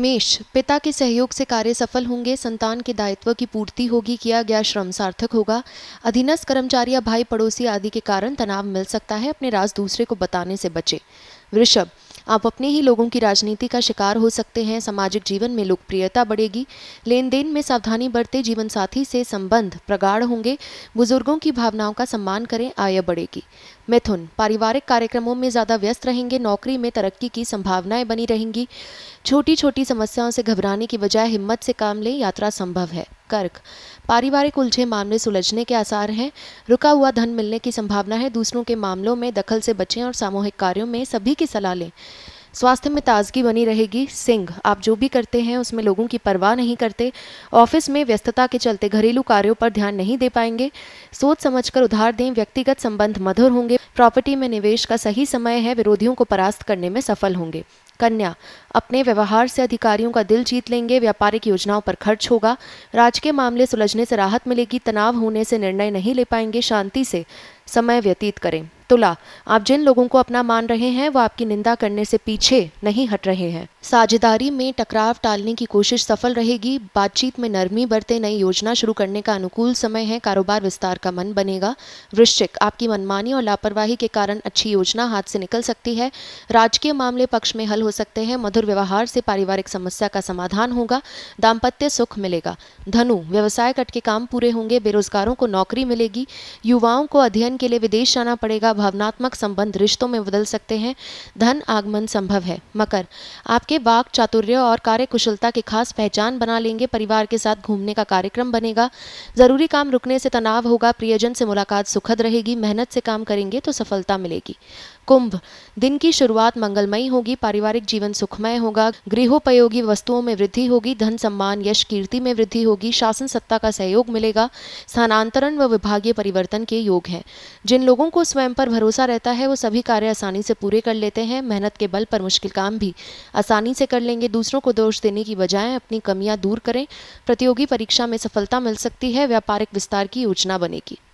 मेष, पिता के सहयोग से कार्य सफल होंगे। संतान के दायित्व की पूर्ति होगी, किया गया श्रम सार्थक होगा। अधीनस्थ कर्मचारी या भाई पड़ोसी आदि के कारण तनाव मिल सकता है। अपने राज दूसरे को बताने से बचें। वृषभ, आप अपने ही लोगों की राजनीति का शिकार हो सकते हैं। सामाजिक जीवन में लोकप्रियता बढ़ेगी। लेन देन में सावधानी बरतें। जीवन साथी से संबंध प्रगाढ़ होंगे। बुजुर्गों की भावनाओं का सम्मान करें, आय बढ़ेगी। मिथुन, पारिवारिक कार्यक्रमों में ज़्यादा व्यस्त रहेंगे। नौकरी में तरक्की की संभावनाएं बनी रहेंगी। छोटी छोटी समस्याओं से घबराने की बजाय हिम्मत से काम लें, यात्रा संभव है। कर्क, पारिवारिक उलझे मामले सुलझने के आसार हैं। रुका हुआ धन मिलने की संभावना है। दूसरों के मामलों में दखल से बचें और सामूहिक कार्यों में सभी की सलाह लें। स्वास्थ्य में ताजगी बनी रहेगी। सिंह, आप जो भी करते हैं उसमें लोगों की परवाह नहीं करते। ऑफिस में व्यस्तता के चलते घरेलू कार्यों पर ध्यान नहीं दे पाएंगे। सोच समझकर उधार दें। व्यक्तिगत संबंध मधुर होंगे। प्रॉपर्टी में निवेश का सही समय है। विरोधियों को परास्त करने में सफल होंगे। कन्या, अपने व्यवहार से अधिकारियों का दिल जीत लेंगे। व्यापारिक योजनाओं पर खर्च होगा। राजकीय मामले सुलझने से राहत मिलेगी। तनाव होने से निर्णय नहीं ले पाएंगे। शांति से समय व्यतीत करें। तुला, आप जिन लोगों को अपना मान रहे हैं वो आपकी निंदा करने से पीछे नहीं हट रहे हैं। साझेदारी में टकराव टालने की कोशिश सफल रहेगी। बातचीत में नरमी बरतें। नई योजना शुरू करने का अनुकूल समय है। कारोबार विस्तार का मन बनेगा। वृश्चिक, आपकी मनमानी और लापरवाही के कारण अच्छी योजना हाथ से निकल सकती है। राजकीय मामले पक्ष में हल हो सकते हैं। मधुर व्यवहार से पारिवारिक समस्या का समाधान होगा। दाम्पत्य सुख मिलेगा। धनु, व्यवसाय कट के काम पूरे होंगे। बेरोजगारों को नौकरी मिलेगी। युवाओं को अध्ययन के लिए विदेश जाना पड़ेगा। भावनात्मक संबंध रिश्तों में बदल सकते हैं। धन आगमन संभव है। मकर, आपके वाक चातुर्य और कार्यकुशलता की खास पहचान बना लेंगे। परिवार के साथ घूमने का कार्यक्रम बनेगा। जरूरी काम रुकने से तनाव होगा। प्रियजन से मुलाकात सुखद रहेगी। मेहनत से काम करेंगे तो सफलता मिलेगी। कुंभ, दिन की शुरुआत मंगलमयी होगी। पारिवारिक जीवन सुखमय होगा। गृहोपयोगी वस्तुओं में वृद्धि होगी। धन सम्मान यश कीर्ति में वृद्धि होगी। शासन सत्ता का सहयोग मिलेगा। स्थानांतरण व विभागीय परिवर्तन के योग हैं। जिन लोगों को स्वयं पर भरोसा रहता है वो सभी कार्य आसानी से पूरे कर लेते हैं। मेहनत के बल पर मुश्किल काम भी आसानी से कर लेंगे। दूसरों को दोष देने की बजाय अपनी कमियां दूर करें। प्रतियोगी परीक्षा में सफलता मिल सकती है। व्यापारिक विस्तार की योजना बनेगी।